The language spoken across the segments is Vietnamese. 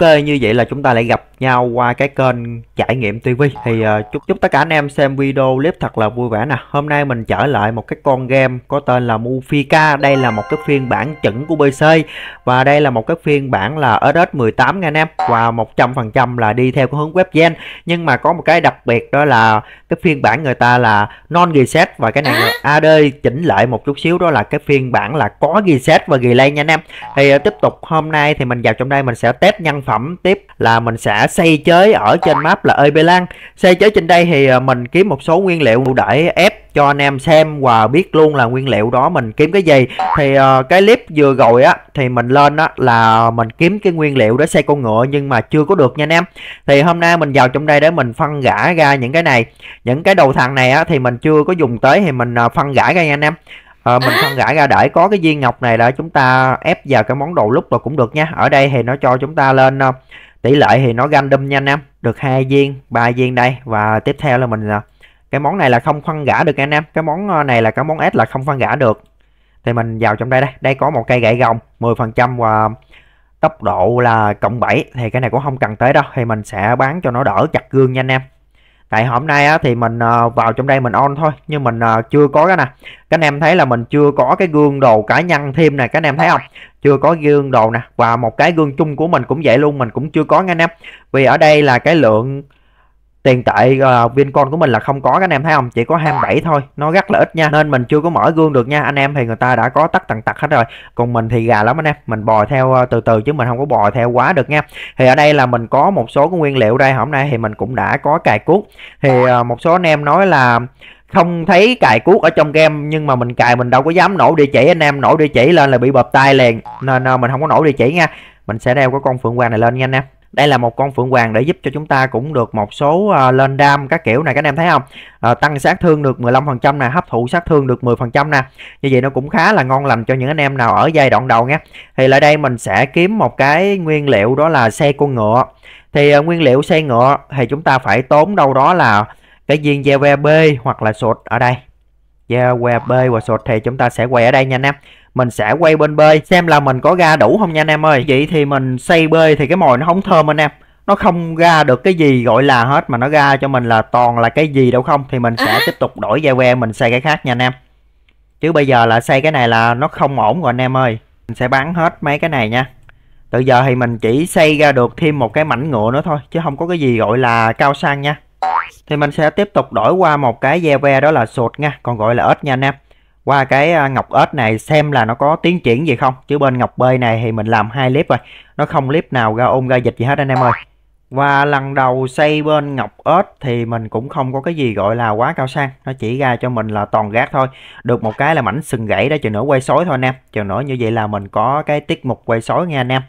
Ok, như vậy là chúng ta lại gặp nhau qua cái kênh Trải nghiệm TV. Thì chúc tất cả anh em xem video clip thật là vui vẻ nè. Hôm nay mình trở lại một cái con game có tên là Mu Phi Ca. Đây là một cái phiên bản chuẩn của PC và đây là một cái phiên bản là ss18 nha anh em, và 100% là đi theo cái hướng web gen. Nhưng mà có một cái đặc biệt đó là cái phiên bản người ta là non reset, và cái này là AD chỉnh lại một chút xíu, đó là cái phiên bản là có reset và relay nha anh em. Thì tiếp tục hôm nay thì mình vào trong đây mình sẽ test nhân phẩm tiếp, là mình sẽ xây chế ở trên map là Lan. Xây chế trên đây thì mình kiếm một số nguyên liệu để ép cho anh em xem và biết luôn là nguyên liệu đó mình kiếm cái gì. Thì cái clip vừa rồi á thì mình lên á là mình kiếm cái nguyên liệu để xây con ngựa nhưng mà chưa có được nha anh em. Thì hôm nay mình vào trong đây để mình phân gã ra những cái này. Những cái đầu thằng này á thì mình chưa có dùng tới thì mình phân gã ra nha anh em. Mình phân gãi ra để có cái viên ngọc này là chúng ta ép vào cái món đồ lúc rồi cũng được nha. Ở đây thì nó cho chúng ta lên tỷ lệ thì nó random nha anh em, được 2 viên 3 viên đây. Và tiếp theo là mình cái món này là không phân gã được anh em, cái món này là cái món S là không phân gã được. Thì mình vào trong đây đây có một cây gậy gồng 10% và tốc độ là cộng 7, thì cái này cũng không cần tới đâu, thì mình sẽ bán cho nó đỡ chặt gương nha anh em. Tại hôm nay á, thì mình vào trong đây mình on thôi, nhưng mình chưa có cái nè. Các anh em thấy là mình chưa có cái gương đồ cá nhân thêm nè, các anh em thấy không? Chưa có gương đồ nè, và một cái gương chung của mình cũng vậy luôn, mình cũng chưa có nha anh em. Vì ở đây là cái lượng tiền tệ Vincon của mình là không có, các anh em thấy không? Chỉ có 27 thôi, nó rất là ít nha, nên mình chưa có mở gương được nha. Anh em thì người ta đã có tắt tần tật hết rồi, còn mình thì gà lắm anh em, mình bò theo từ từ chứ mình không có bò theo quá được nha. Thì ở đây là mình có một số cái nguyên liệu đây, hôm nay thì mình cũng đã có cài cuốc. Thì một số anh em nói là không thấy cài cuốc ở trong game, nhưng mà mình cài mình đâu có dám nổ địa chỉ anh em, nổ địa chỉ lên là bị bợp tay liền, nên mình không có nổ địa chỉ nha. Mình sẽ đeo cái con phượng hoàng này lên nha anh em. Đây là một con phượng hoàng để giúp cho chúng ta cũng được một số lên đam các kiểu này, các anh em thấy không? Tăng sát thương được 15% nè, hấp thụ sát thương được 10% nè. Như vậy nó cũng khá là ngon lành cho những anh em nào ở giai đoạn đầu nha. Thì lại đây mình sẽ kiếm một cái nguyên liệu đó là xe con ngựa. Thì nguyên liệu xe ngựa thì chúng ta phải tốn đâu đó là cái viên GVB hoặc là sột ở đây. GVB và sột thì chúng ta sẽ quay ở đây nha anh em. Mình sẽ quay bên bơi xem là mình có ra đủ không nha anh em ơi. Vậy thì mình xây bơi thì cái mồi nó không thơm anh em, nó không ra được cái gì gọi là hết, mà nó ra cho mình là toàn là cái gì đâu không. Thì mình sẽ tiếp tục đổi ra que mình xây cái khác nha anh em, chứ bây giờ là xây cái này là nó không ổn rồi anh em ơi. Mình sẽ bán hết mấy cái này nha. Từ giờ thì mình chỉ xây ra được thêm một cái mảnh ngựa nữa thôi, chứ không có cái gì gọi là cao sang nha. Thì mình sẽ tiếp tục đổi qua một cái da ve đó là sột nha, còn gọi là ếch nha anh em. Qua cái ngọc ếch này xem là nó có tiến triển gì không, chứ bên ngọc bơi này thì mình làm 2 clip rồi, nó không clip nào ra ôm ra dịch gì hết anh em ơi. Và lần đầu xây bên ngọc ếch thì mình cũng không có cái gì gọi là quá cao sang, nó chỉ ra cho mình là toàn gác thôi. Được một cái là mảnh sừng gãy đó, chừng nữa quay sói thôi anh em, chừng nữa như vậy là mình có cái tiết mục quay sói nha anh em.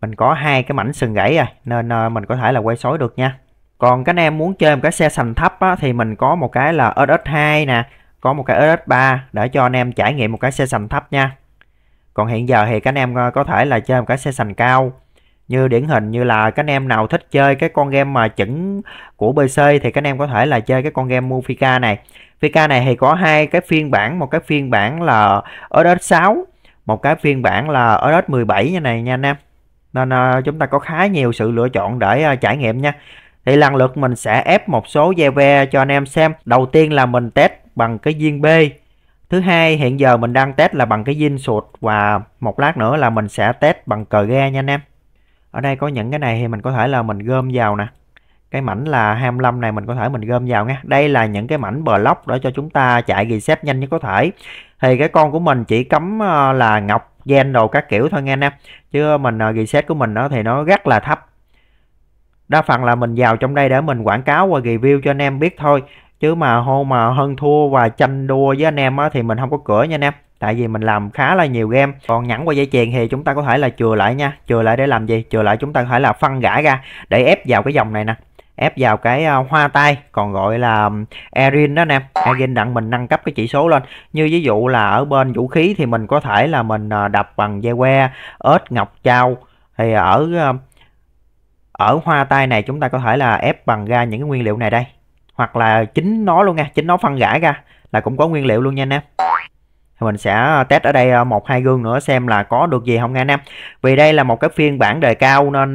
Mình có 2 cái mảnh sừng gãy rồi nên mình có thể là quay sói được nha. Còn các anh em muốn chơi một cái xe sành thấp á, thì mình có một cái là SS2 nè, có một cái SS3 để cho anh em trải nghiệm một cái xe sành thấp nha. Còn hiện giờ thì các anh em có thể là chơi một cái xe sành cao. Như điển hình như là các anh em nào thích chơi cái con game mà chuẩn của PC thì các anh em có thể là chơi cái con game Mu Phi Ca này. Phi Ca này thì có 2 cái phiên bản, một cái phiên bản là SS6, một cái phiên bản là SS17 như này nha anh em. Nên chúng ta có khá nhiều sự lựa chọn để trải nghiệm nha. Thì lần lượt mình sẽ ép một số ve cho anh em xem. Đầu tiên là mình test bằng cái viên B. Thứ hai hiện giờ mình đang test là bằng cái viên sụt, và một lát nữa là mình sẽ test bằng cờ ghe nha anh em. Ở đây có những cái này thì mình có thể là mình gom vào nè. Cái mảnh là 25 này mình có thể mình gom vào nha. Đây là những cái mảnh block để cho chúng ta chạy reset nhanh nhất có thể. Thì cái con của mình chỉ cấm là ngọc gen đồ các kiểu thôi nha anh em, chứ mình reset của mình đó thì nó rất là thấp. Đa phần là mình vào trong đây để mình quảng cáo và review cho anh em biết thôi, chứ mà hô mà hơn thua và tranh đua với anh em á, thì mình không có cửa nha anh em. Tại vì mình làm khá là nhiều game. Còn nhẫn qua dây chuyền thì chúng ta có thể là chừa lại nha. Chừa lại để làm gì? Chừa lại chúng ta có thể là phân gã ra để ép vào cái dòng này nè, ép vào cái hoa tai, còn gọi là Erin đó anh em. Erin đặng mình nâng cấp cái chỉ số lên. Như ví dụ là ở bên vũ khí thì mình có thể là mình đập bằng dây que, ếch, ngọc, trao. Thì ở hoa tai này chúng ta có thể là ép bằng ra những cái nguyên liệu này đây, hoặc là chính nó luôn nha, chính nó phân gãi ra là cũng có nguyên liệu luôn nha anh em. Mình sẽ test ở đây một hai gương nữa xem là có được gì không anh em. Vì đây là một cái phiên bản đề cao nên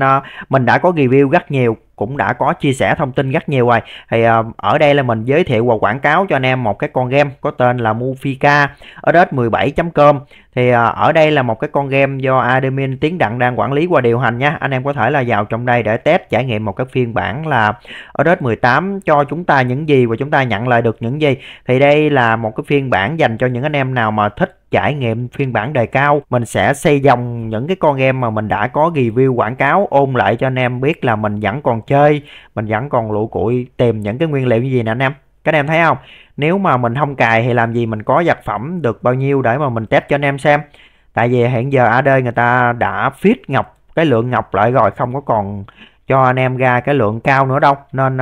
mình đã có review rất nhiều, cũng đã có chia sẻ thông tin rất nhiều rồi. Thì ở đây là mình giới thiệu và quảng cáo cho anh em một cái con game có tên là Mu Phi Ca ở ss17.com. Thì ở đây là một cái con game do admin Tiến Đặng đang quản lý và điều hành nha. Anh em có thể là vào trong đây để test trải nghiệm một cái phiên bản là ở ss18 cho chúng ta những gì và chúng ta nhận lại được những gì. Thì đây là một cái phiên bản dành cho những anh em nào mà thích trải nghiệm phiên bản đề cao. Mình sẽ xây dòng những cái con game mà mình đã có review quảng cáo, ôn lại cho anh em biết là mình vẫn còn chơi, mình vẫn còn lũ cụi tìm những cái nguyên liệu như gì nè anh em. Các anh em thấy không, nếu mà mình không cài thì làm gì mình có vật phẩm được bao nhiêu để mà mình test cho anh em xem. Tại vì hiện giờ AD người ta đã feed ngọc cái lượng ngọc lại rồi, không có còn cho anh em ra cái lượng cao nữa đâu. Nên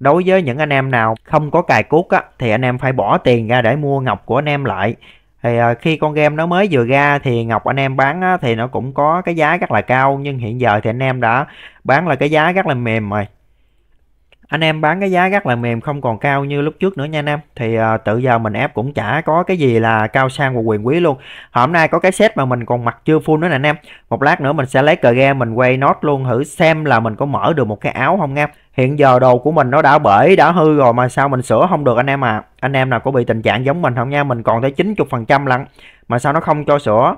đối với những anh em nào không có cài cuốc á, thì anh em phải bỏ tiền ra để mua ngọc của anh em lại. Thì khi con game nó mới vừa ra thì ngọc anh em bán á, thì nó cũng có cái giá rất là cao. Nhưng hiện giờ thì anh em đã bán là cái giá rất là mềm rồi. Anh em bán cái giá rất là mềm, không còn cao như lúc trước nữa nha anh em. Thì tự giờ mình ép cũng chả có cái gì là cao sang và quyền quý luôn. Hôm nay có cái set mà mình còn mặc chưa full nữa nè anh em. Một lát nữa mình sẽ lấy cờ game mình quay nốt luôn, thử xem là mình có mở được một cái áo không nha. Hiện giờ đồ của mình nó đã bể, đã hư rồi mà sao mình sửa không được anh em à. Anh em nào có bị tình trạng giống mình không nha. Mình còn tới 90% lận mà sao nó không cho sửa.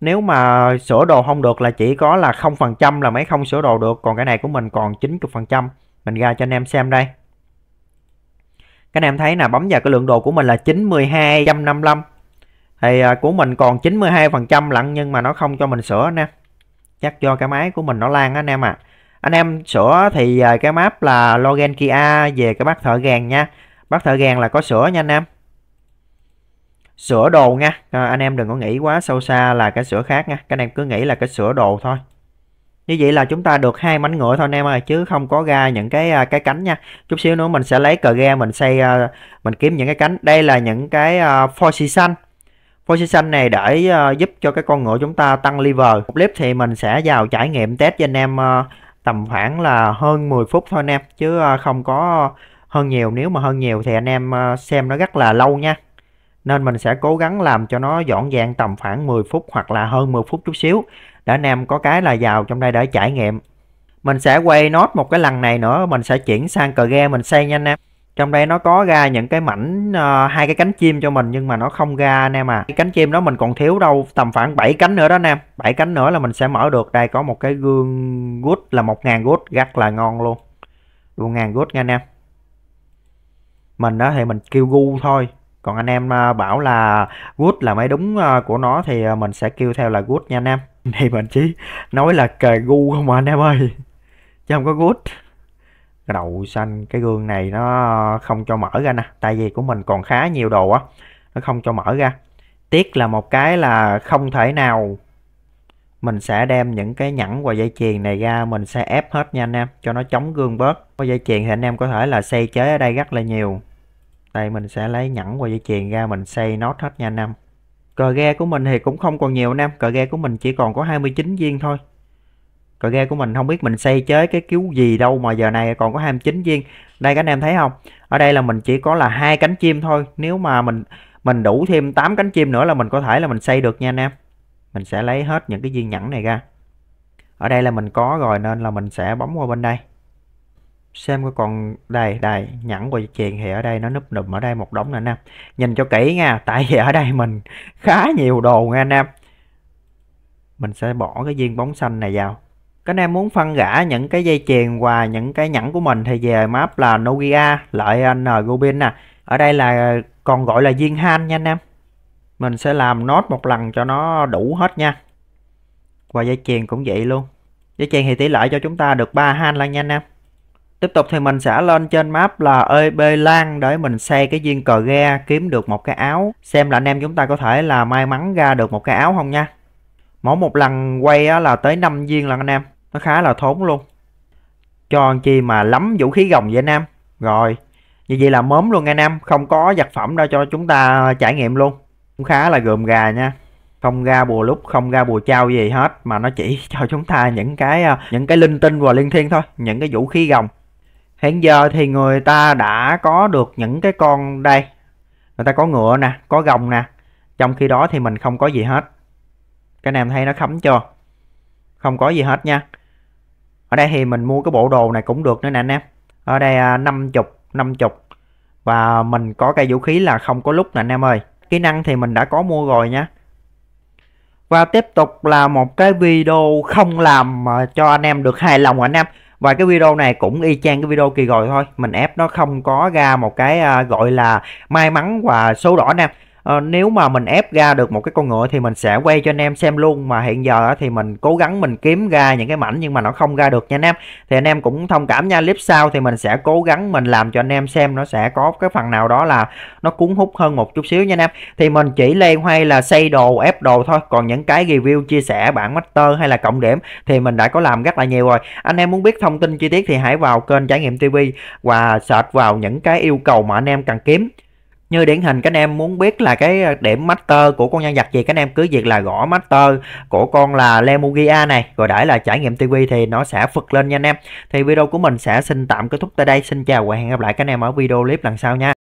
Nếu mà sửa đồ không được là chỉ có là 0% là mấy không sửa đồ được. Còn cái này của mình còn 90%. Mình ra cho anh em xem đây. Các anh em thấy là bấm vào cái lượng đồ của mình là 92.55. Thì của mình còn 92% lận nhưng mà nó không cho mình sửa anh em. Chắc do cái máy của mình nó lan anh em à. Anh em sửa thì cái map là Logan Kia về cái bác thợ gàng nha. Bác thợ gàng là có sửa nha anh em. Sửa đồ nha. Anh em đừng có nghĩ quá sâu xa là cái sửa khác nha. Các anh em cứ nghĩ là cái sửa đồ thôi. Như vậy là chúng ta được 2 mảnh ngựa thôi anh em ơi, chứ không có ra những cái cánh nha. Chút xíu nữa mình sẽ lấy cờ ghe mình xây, mình kiếm những cái cánh. Đây là những cái position. Position này để giúp cho cái con ngựa chúng ta tăng level. Một clip thì mình sẽ vào trải nghiệm test cho anh em tầm khoảng là hơn 10 phút thôi anh em, chứ không có hơn nhiều. Nếu mà hơn nhiều thì anh em xem nó rất là lâu nha. Nên mình sẽ cố gắng làm cho nó dọn dàng tầm khoảng 10 phút hoặc là hơn 10 phút chút xíu. Để anh em có cái là vào trong đây để trải nghiệm. Mình sẽ quay nốt một cái lần này nữa. Mình sẽ chuyển sang cờ game mình xây nha anh em. Trong đây nó có ra những cái mảnh hai cái cánh chim cho mình nhưng mà nó không ra anh em à. Cái cánh chim đó mình còn thiếu đâu tầm khoảng 7 cánh nữa đó anh em. 7 cánh nữa là mình sẽ mở được. Đây có một cái gương good là 1000 good rất là ngon luôn. 1000 good nha anh em. Mình đó thì mình kêu gu thôi. Còn anh em bảo là good là mấy đúng của nó thì mình sẽ kêu theo là good nha anh em. Này mình chỉ nói là cờ gu không mà anh em ơi, chứ không có good. Cái đầu xanh cái gương này nó không cho mở ra nè. Tại vì của mình còn khá nhiều đồ á, nó không cho mở ra. Tiếc là một cái là không thể nào. Mình sẽ đem những cái nhẫn và dây chuyền này ra. Mình sẽ ép hết nha anh em, cho nó chống gương bớt. Có dây chuyền thì anh em có thể là xây chế ở đây rất là nhiều. Đây mình sẽ lấy nhẫn và dây chuyền ra mình xây nốt hết nha anh em. Cờ ghe của mình thì cũng không còn nhiều anh em. Cờ ghe của mình chỉ còn có 29 viên thôi. Cờ ghe của mình không biết mình xây chế cái kiểu gì đâu mà giờ này còn có 29 viên. Đây các anh em thấy không? Ở đây là mình chỉ có là 2 cánh chim thôi. Nếu mà mình đủ thêm 8 cánh chim nữa là mình có thể là mình xây được nha anh em. Mình sẽ lấy hết những cái viên nhẫn này ra. Ở đây là mình có rồi nên là mình sẽ bấm qua bên đây. Xem có còn đây, đây nhẫn và chuyền thì ở đây nó núp nụm ở đây một đống nè anh em. Nhìn cho kỹ nha, tại vì ở đây mình khá nhiều đồ nha anh em. Mình sẽ bỏ cái viên bóng xanh này vào. Các anh em muốn phân rã những cái dây chuyền và những cái nhẫn của mình thì về map là Nogia lại Ngobin nè. Ở đây là còn gọi là viên han nha anh em. Mình sẽ làm nốt một lần cho nó đủ hết nha. Và dây chuyền cũng vậy luôn. Dây chuyền thì tỷ lệ cho chúng ta được 3 han là nha anh em. Tiếp tục thì mình sẽ lên trên map là EB Lan để mình xây cái viên cờ ghe kiếm được một cái áo. Xem là anh em chúng ta có thể là may mắn ra được một cái áo không nha. Mỗi một lần quay là tới 5 viên lần anh em. Nó khá là thốn luôn. Cho anh chi mà lắm vũ khí gồng vậy anh em. Rồi. Như vậy là mớm luôn anh em. Không có vật phẩm đâu cho chúng ta trải nghiệm luôn. Cũng khá là gườm gà nha. Không ra bùa lúc, không ra bùa trao gì hết. Mà nó chỉ cho chúng ta những cái linh tinh và liên thiên thôi. Những cái vũ khí gồng. Hiện giờ thì người ta đã có được những cái con đây. Người ta có ngựa nè, có rồng nè. Trong khi đó thì mình không có gì hết. Các em thấy nó khấm chưa? Không có gì hết nha. Ở đây thì mình mua cái bộ đồ này cũng được nữa nè anh em. Ở đây 50. Và mình có cây vũ khí là không có lúc nè anh em ơi. Kỹ năng thì mình đã có mua rồi nha. Và tiếp tục là một cái video không làm cho anh em được hài lòng anh em. Và cái video này cũng y chang cái video kỳ rồi thôi. Mình ép nó không có ra một cái gọi là may mắn và số đỏ anh em. Nếu mà mình ép ra được một cái con ngựa thì mình sẽ quay cho anh em xem luôn. Mà hiện giờ thì mình cố gắng mình kiếm ra những cái mảnh nhưng mà nó không ra được nha anh em. Thì anh em cũng thông cảm nha. Clip sau thì mình sẽ cố gắng mình làm cho anh em xem, nó sẽ có cái phần nào đó là nó cuốn hút hơn một chút xíu nha anh em. Thì mình chỉ lay hoay là xây đồ, ép đồ thôi. Còn những cái review, chia sẻ, bản master hay là cộng điểm thì mình đã có làm rất là nhiều rồi. Anh em muốn biết thông tin chi tiết thì hãy vào kênh Trải nghiệm TV và search vào những cái yêu cầu mà anh em cần kiếm. Như điển hình các anh em muốn biết là cái điểm master của con nhân vật gì, các anh em cứ việc là gõ master của con là Lemugia này rồi để là Trải nghiệm TV thì nó sẽ phật lên nha anh em. Thì video của mình sẽ xin tạm kết thúc tại đây. Xin chào và hẹn gặp lại các anh em ở video clip lần sau nha.